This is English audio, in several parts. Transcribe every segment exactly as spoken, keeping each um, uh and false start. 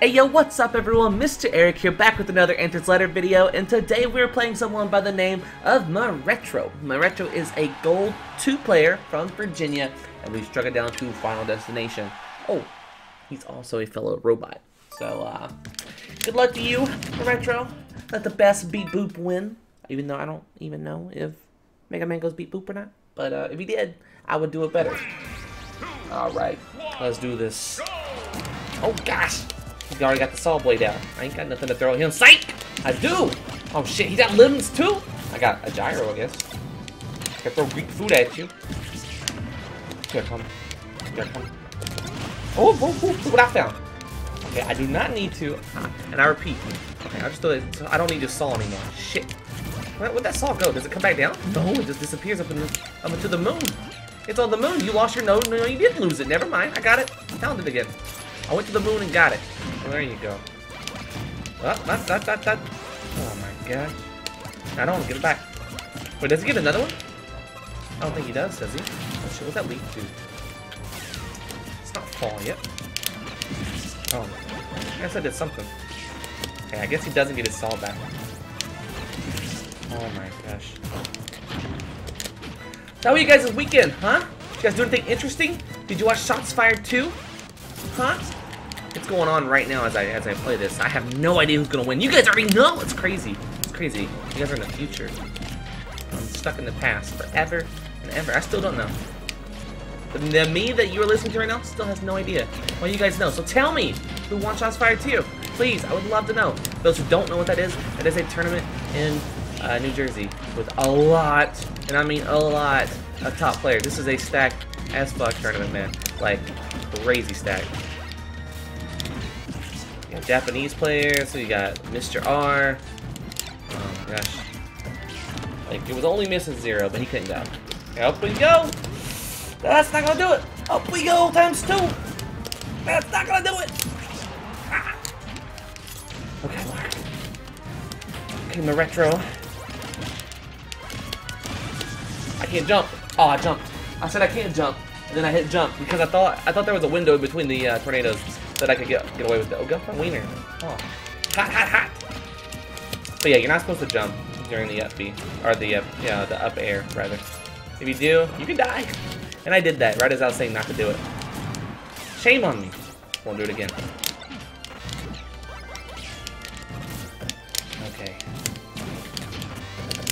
Hey yo, what's up everyone, Mister Eric here, back with another Anther's Ladder video, and today we're playing someone by the name of Marretro. Marretro is a gold two player from Virginia, and we've struck it down to Final Destination. Oh, he's also a fellow robot. So, uh, good luck to you, Marretro. Let the best beat boop win, even though I don't even know if Mega Man goes beat boop or not. But, uh, if he did, I would do it better. Alright, let's do this. Oh gosh! He already got the saw blade out. I ain't got nothing to throw at him. Psych! I do! Oh shit, he got limbs too? I got a gyro, I guess. I can throw Greek food at you. Here I come. Here I come. Oh, oh, oh, look what I found. Okay, I do not need to. Ah, and I repeat. Okay, I just throw it. I don't need your saw anymore. Shit. Where, where'd that saw go? Does it come back down? No, it just disappears up, in the, up into the moon. It's on the moon. You lost your node. No, you did lose it. Never mind. I got it. Found it again. I went to the moon and got it. There you go. Oh, that, that, that, that. Oh my gosh. I don't want to get it back. Wait, does he get another one? I don't think he does, does he? Oh shit, what's that lead to? It's not falling yet. Oh my god. I guess I did something. Okay, I guess he doesn't get his saw back. Oh my gosh. That was you guys' weekend, huh? You guys do anything interesting? Did you watch Shots Fired two? Huh? It's going on right now as I as I play this. I have no idea who's gonna win. You guys already know. It's crazy. It's crazy. You guys are in the future. I'm stuck in the past forever and ever. I still don't know. The, the me that you are listening to right now still has no idea. Well, you guys know. So tell me who won Shots Fired two. Please, I would love to know. For those who don't know what that is, that is a tournament in uh, New Jersey with a lot, and I mean a lot, of top players. This is a stacked as fuck tournament, man. Like crazy stack. Japanese players, so you got Mister R. Oh my gosh. Like, it was only missing zero, but he couldn't go. Up we go! That's not gonna do it! Up we go times two! That's not gonna do it! Ah. Okay, Mark. Okay, Marretro. I can't jump. Oh, I jumped. I said I can't jump, and then I hit jump because I thought I thought there was a window between the uh, tornadoes. That I could get get away with that. Oh, go for wiener. Oh. Hot, hot, hot. So yeah, you're not supposed to jump during the up B. Or the up, yeah, the up air, rather. If you do, you can die. And I did that, right as I was saying not to do it. Shame on me. Won't do it again. Okay.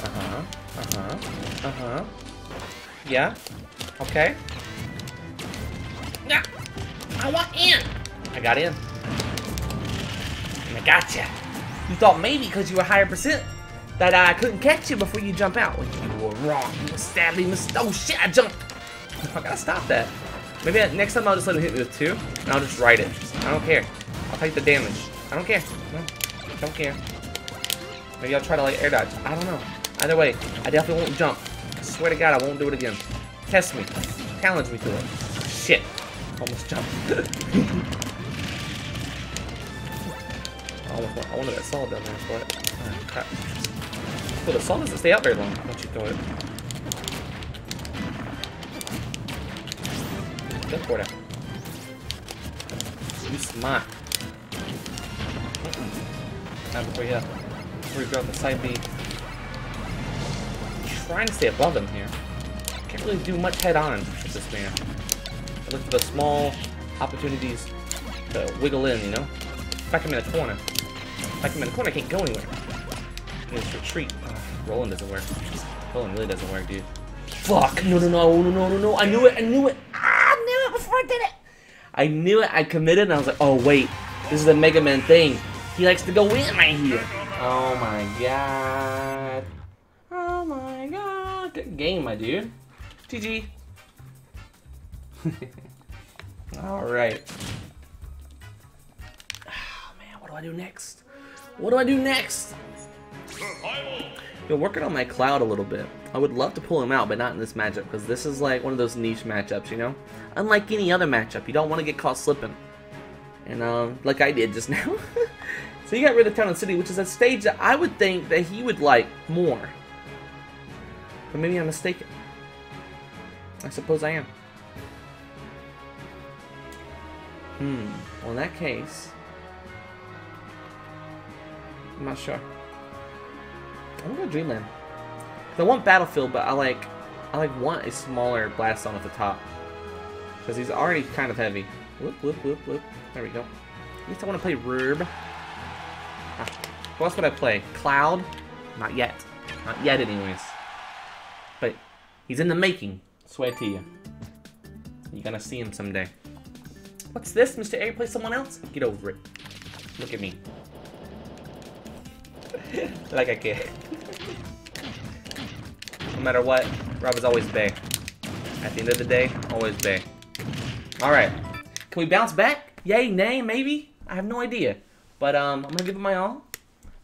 Uh-huh. Uh-huh. Uh-huh. Yeah. Okay. Yeah. I want in. I got in. And I gotcha. You thought maybe because you were higher percent that I couldn't catch you before you jump out. You were wrong. You were sadly mistaken. Oh shit, I jumped. I gotta stop that. Maybe I, next time I'll just let him hit me with two and I'll just ride it. I don't care. I'll take the damage. I don't care. No, don't care. Maybe I'll try to like air dodge. I don't know. Either way, I definitely won't jump. I swear to God, I won't do it again. Test me. Challenge me to it. Shit. Almost jumped. I wanted that saw down there, but oh, crap. Well, the saw doesn't stay out very long. Why don't you throw it? Go for it. You smart. Not before you, before you go up the side B. I'm trying to stay above him here. Can't really do much head on with this man. I look for the small opportunities to wiggle in, you know? Back him in the corner. Like I'm in the corner, I can't go anywhere. Just retreat. Oh, rolling doesn't work. Rolling really doesn't work, dude. Fuck! No, no, no, no, no, no, no! I knew it! I knew it! Ah, I knew it before I did it! I knew it. I committed, and I was like, oh wait, this is a Mega Man thing. He likes to go in right here. Oh my god! Oh my god! Good game, my dude. G G. All right. Oh man, what do I do next? What do I do next? Been working on my Cloud a little bit. I would love to pull him out, but not in this matchup, because this is like one of those niche matchups, you know? Unlike any other matchup, you don't want to get caught slipping. And, um, like I did just now. So he got rid of Town and City, which is a stage that I would think that he would like more. But maybe I'm mistaken. I suppose I am. Hmm. Well, in that case, I'm not sure. I'm gonna go Dreamland. I want Battlefield, but I like I like want a smaller blast zone at the top. Because he's already kind of heavy. Whoop, whoop, whoop, whoop. There we go. At least I want to play R O B. Ah, who else would I play? Cloud? Not yet. Not yet, anyways. But he's in the making. Swear to you. You're gonna see him someday. What's this? Mister Eric plays someone else? Get over it. Look at me. Like I care. No matter what, R O B is always bae. At the end of the day, always bae. Alright. Can we bounce back? Yay, nay, maybe? I have no idea. But um, I'm gonna give it my all.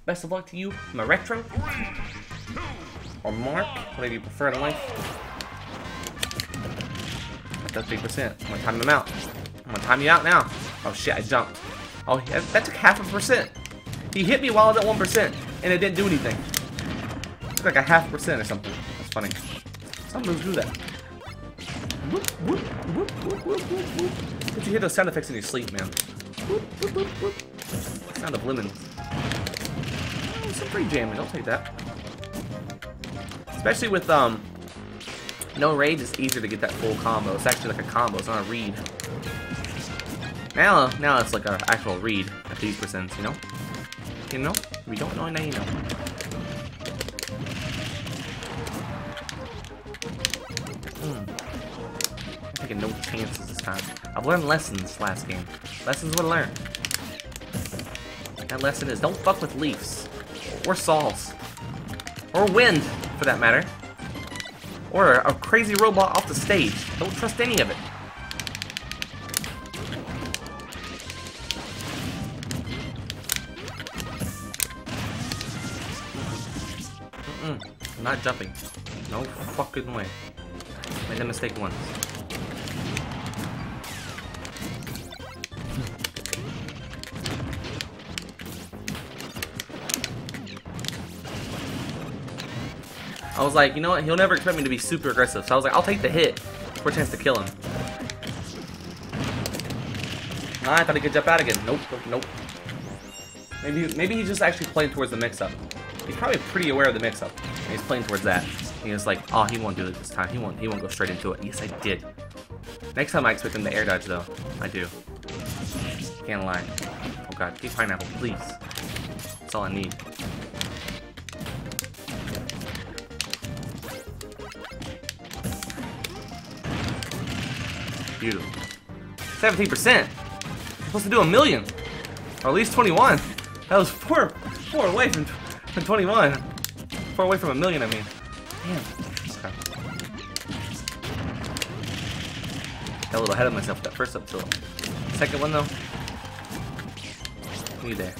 Best of luck to you, Marretro. Or Mark, whatever you prefer in life. That's three percent. I'm gonna time him out. I'm gonna time you out now. Oh shit, I jumped. Oh, that took half a percent. He hit me while I was at one percent, and it didn't do anything. It's like a half percent or something. That's funny. Some moves do that. Whoop, whoop, whoop, whoop, whoop, whoop. Did you hear those sound effects in your sleep, man? Whoop, whoop, whoop, whoop. Sound of lemons. Oh, some free jamming. I'll take that. Especially with, um, no rage, it's easier to get that full combo. It's actually like a combo. It's not a read. Now, now it's like an actual read at these percents, you know? You know? We don't know, now you know. Mm. I'm taking no chances this time. I've learned lessons last game. Lessons were learned. That lesson is don't fuck with Leafs. Or Sauls. Or Wind, for that matter. Or a crazy robot off the stage. Don't trust any of it. Mm-mm. I'm not jumping. No fucking way. Made that mistake once. I was like, you know what, he'll never expect me to be super aggressive, so I was like, I'll take the hit for a chance to kill him. Ah, I thought he could jump out again. Nope, nope. Maybe maybe he's just actually playing towards the mix-up. He's probably pretty aware of the mix-up, and he's playing towards that. And he's like, oh, he won't do it this time. He won't, he won't go straight into it. Yes, I did. Next time I expect him to air dodge, though. I do. Can't lie. Oh god, keep pineapple, please. That's all I need. Beautiful. seventeen percent. I'm supposed to do a million, or at least twenty-one. That was four, four away from, from twenty-one. Four away from a million, I mean. Damn. Okay. Got a little ahead of myself with that first up tilt. Second one though. Look at there.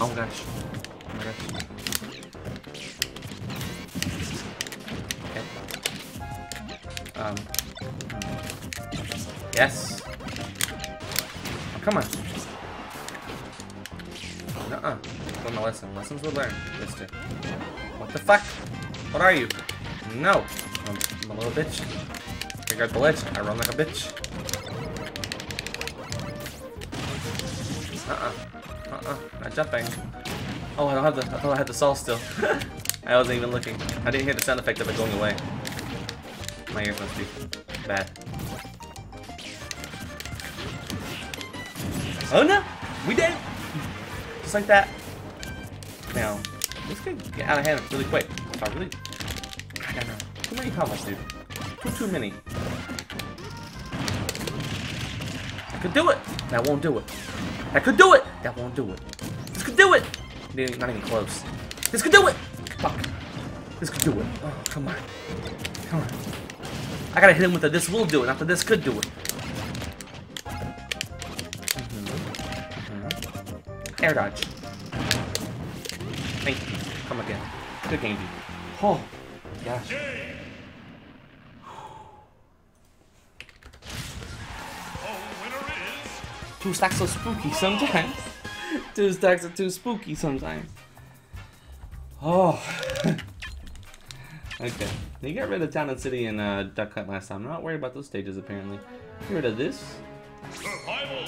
Oh my gosh. Oh my gosh. Um, yes. Oh, come on. Uh-uh. Learn my lesson. Lessons were learned. Mister. What the fuck? What are you? No. I'm, I'm a little bitch. I got the ledge. I run like a bitch. Uh-uh. Uh-uh. Not jumping. Oh, I don't have the. I thought I had the saw still. I wasn't even looking. I didn't hear the sound effect of it going away. My ears must be bad. Oh no! We did it! Just like that. Now, this could get out of hand really quick. If I really... I don't know. Too many combos, dude. Too, too many. I could do it! That won't do it. I could do it! That won't do it. This could do it! Not even close. This could do it! Fuck. This could do it. Oh, come on. Come on. I gotta hit him with a this will do it, not the this could do it. Mm-hmm. Mm-hmm. Air dodge. Thank you. Come again. Good game, dude. Oh, gosh. Two stacks are spooky sometimes. Two stacks are too spooky sometimes. Oh. Okay, they got rid of Town and City and uh, Duck Hunt last time. I'm not worried about those stages, apparently. Get rid of this. Survival.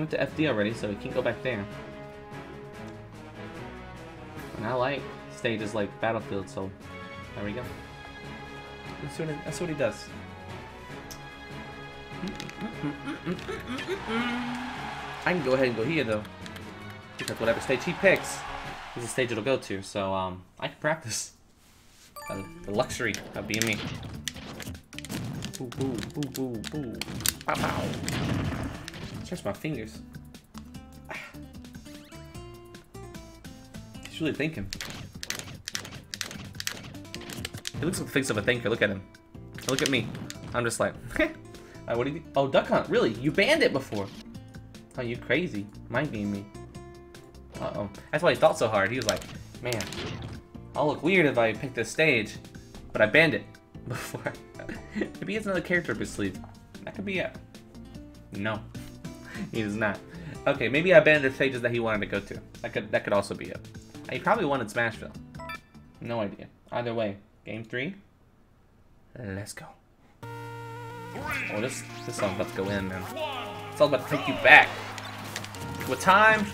went to F D already, so we can't go back there. And I like stages like Battlefield, so there we go. That's what, it, that's what he does. I can go ahead and go here, though. Pick up whatever stage he picks. This is the stage it'll go to, so um, I can practice. Uh, the luxury of being me. Boo, boo, boo, boo, boo. Pow, pow. Stretch my fingers. He's really thinking. He looks like the face of a thinker. Look at him. Look at me. I'm just like, okay. Right, what do you? Oh, Duck Hunt. Really? You banned it before? Oh, you crazy? Mind being me. Uh oh. That's why he thought so hard. He was like, man, I'll look weird if I pick this stage, but I banned it before. Maybe he has another character up his sleeve. That could be it. No, he does not. Okay, maybe I banned the stages that he wanted to go to. That could that could also be it. He probably wanted Smashville. No idea. Either way, game three. Let's go. Oh, this this song's about to go in, man. It's all about to take you back. With time,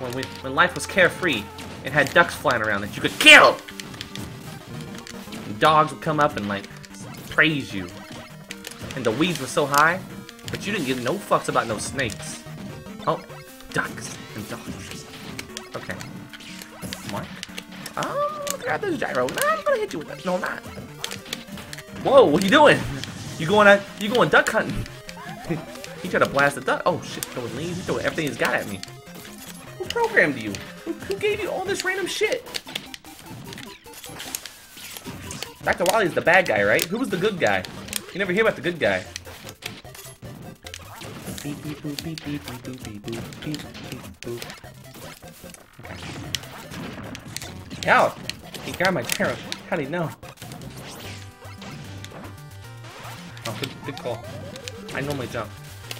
when we when life was carefree and had ducks flying around that you could kill. And dogs would come up and like praise you. And the weeds were so high, but you didn't give no fucks about no snakes. Oh, ducks and dogs. Okay. Mark. Oh, I got this gyro. Nah, I'm gonna hit you with that. No, I'm not. Whoa, what are you doing? You going at, you going duck hunting? He tried to blast the duck. Oh shit, throwing leaves, he throwing everything he's got at me. Who programmed you? Who, who gave you all this random shit? Doctor Wally's the bad guy, right? Who was the good guy? You never hear about the good guy. Okay. Ow! He got my camera. How'd he know? Oh, good, good call. I normally jump.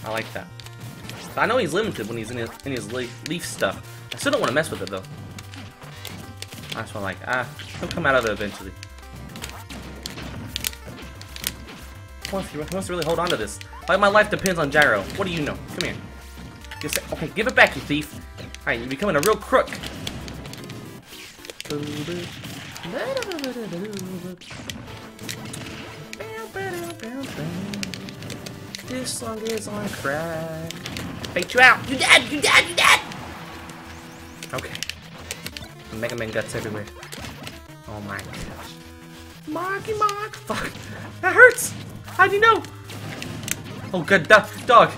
I like that. But I know he's limited when he's in his, in his leaf, leaf stuff. I still don't want to mess with it, though. I just want to, like, ah, he'll come out of it eventually. Who wants, who wants to really hold on to this? Like, my life depends on gyro. What do you know? Come here. Just, okay, give it back, you thief. Alright, you're becoming a real crook. This song is on crack. Bait you out! You dead! You dead! You dead! Okay. Mega Man guts everywhere. Oh my gosh. Marky Mark! Fuck! That hurts! How'd you know? Oh good do dog!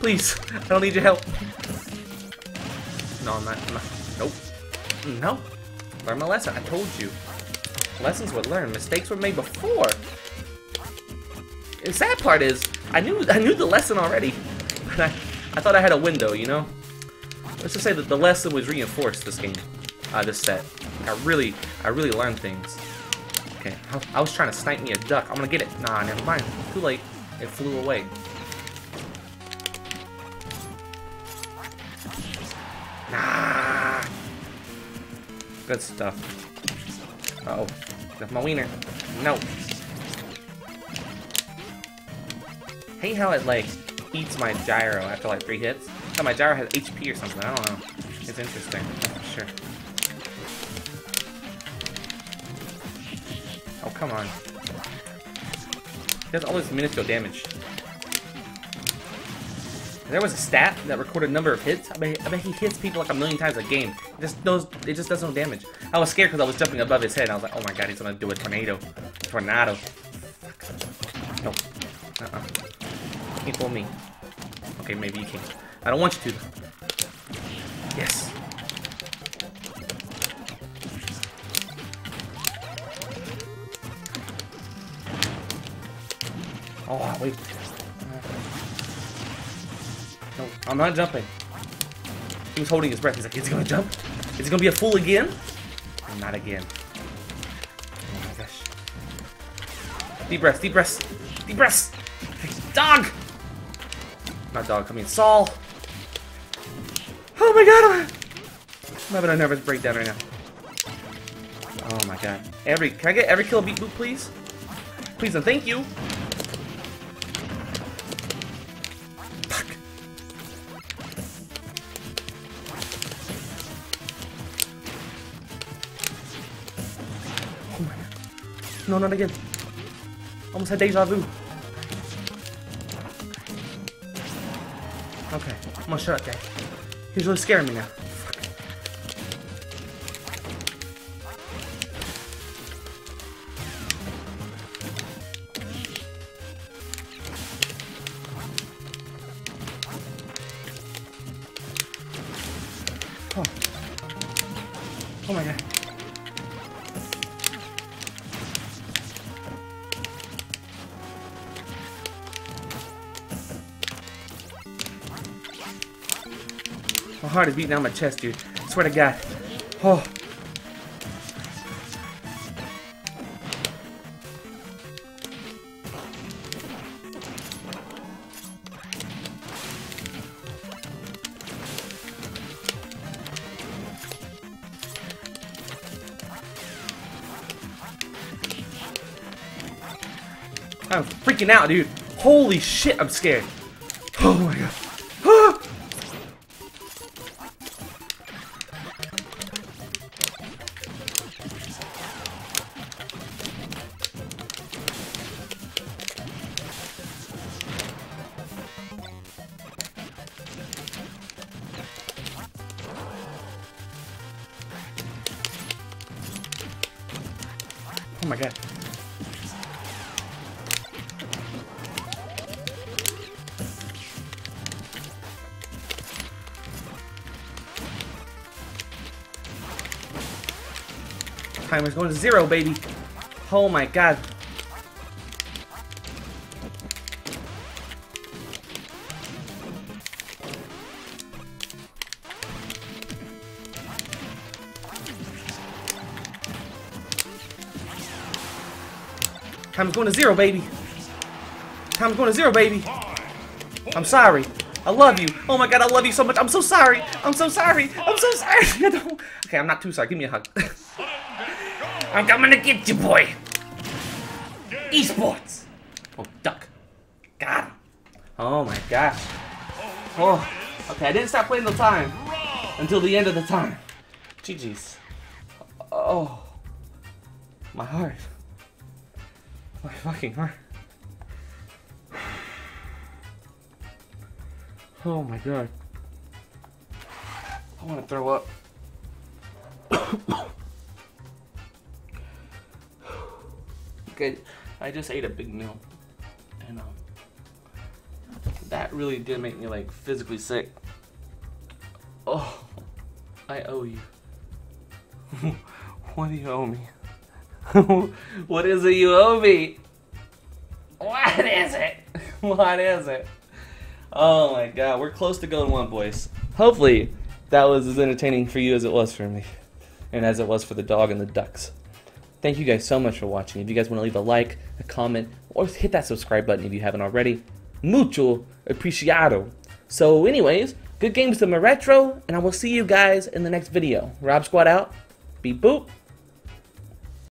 Please! I don't need your help. No, I'm not. I'm not. Nope. No. Learn my lesson. I told you. Lessons were learned. Mistakes were made before. The sad part is, I knew I knew the lesson already, but I, I thought I had a window, you know? Let's just say that the lesson was reinforced this game, uh, this set. I really, I really learned things. Okay, I, I was trying to snipe me a duck. I'm gonna get it. Nah, never mind. Too late. It flew away. Nah. Good stuff. Uh oh, that's my wiener. No. I hate how it like eats my gyro after like three hits. Oh, my gyro has H P or something. I don't know. It's interesting. I'm sure. Oh come on! It does all this minuscule damage. If there was a stat that recorded number of hits. I bet, I bet he hits people like a million times a game. It just does. It just does no damage. I was scared because I was jumping above his head. I was like, oh my god, he's gonna do a tornado. Tornado. Nope. Uh uh. Can't fool me. Okay, maybe you can. I don't want you to. Yes. Oh, wait. No, I'm not jumping. He was holding his breath. He's like, is he gonna jump? Is he gonna be a fool again? Not again. Oh my gosh. Deep breaths, deep breaths, deep breaths. Dog! Not dog, I mean Saul! Oh my god! I'm having a nervous breakdown right now. Oh my god. Every, can I get every kill beat boot, please? Please and thank you! Fuck! No, not again. Almost had deja vu. Okay, I'm gonna shut up, guy. He's really scaring me now. Oh. Oh my god. My heart is beating down my chest, dude. I swear to God. Oh. I'm freaking out, dude. Holy shit, I'm scared. Oh my God. Oh my god. Time is going to zero, baby. Oh my god. Time's going to zero, baby. Time's going to zero, baby. I'm sorry. I love you. Oh my god, I love you so much. I'm so sorry. I'm so sorry. I'm so sorry. Okay, I'm not too sorry. Give me a hug. I'm coming to get you, boy. Esports. Oh, duck. Got him. Oh my gosh. Oh. Okay, I didn't stop playing the time until the end of the time. G G's. Oh. My heart. My fucking heart. Oh my god. I want to throw up. Okay, I just ate a big meal. And um, that really did make me like physically sick. Oh, I owe you. What do you owe me? What is it you owe me? What is it? What is it? Oh my god, we're close to going one, boys. Hopefully that was as entertaining for you as it was for me. And as it was for the dog and the ducks. Thank you guys so much for watching. If you guys want to leave a like, a comment, or hit that subscribe button if you haven't already. Mucho apreciado. So anyways, good games to Marretro, and I will see you guys in the next video. Rob Squad out. Beep boop.